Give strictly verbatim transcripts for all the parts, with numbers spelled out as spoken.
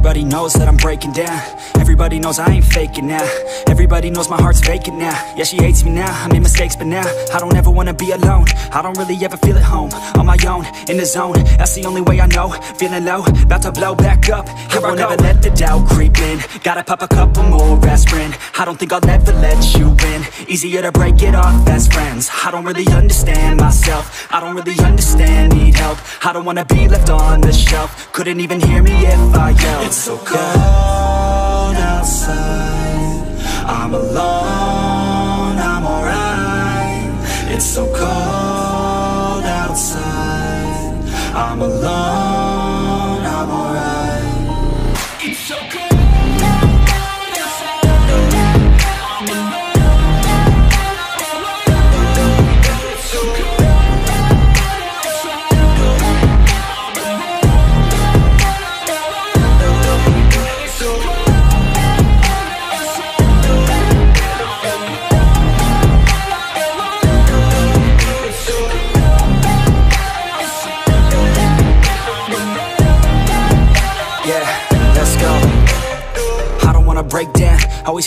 Everybody knows that I'm breaking down. Everybody knows I ain't faking now. Everybody knows my heart's vacant now. Yeah, she hates me now, I made mistakes, but now I don't ever wanna be alone. I don't really ever feel at home. On my own, in the zone, that's the only way I know. Feeling low, about to blow back up. Here I won't ever let the doubt creep in. Gotta pop a couple more aspirin. I don't think I'll ever let you in. Easier to break it off as friends. I don't really understand myself. I don't really understand, need help. I don't wanna be left on the shelf. Couldn't even hear me if I yelled. It's so cold outside, I'm alone, I'm alright. It's so cold outside, I'm alone, I'm alright. It's so cold. Always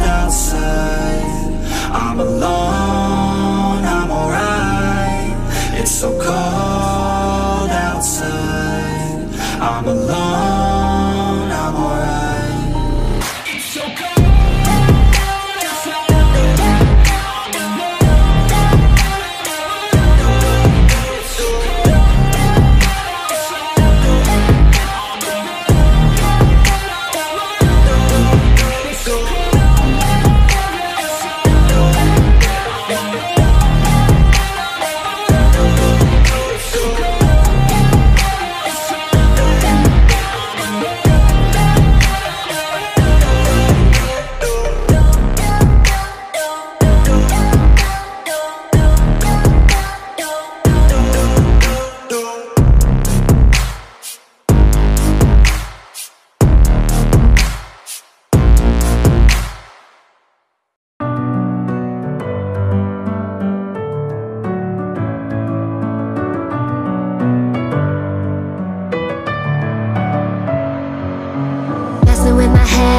outside, I'm alone, I'm alright. It's so cold outside, I'm alone. With my head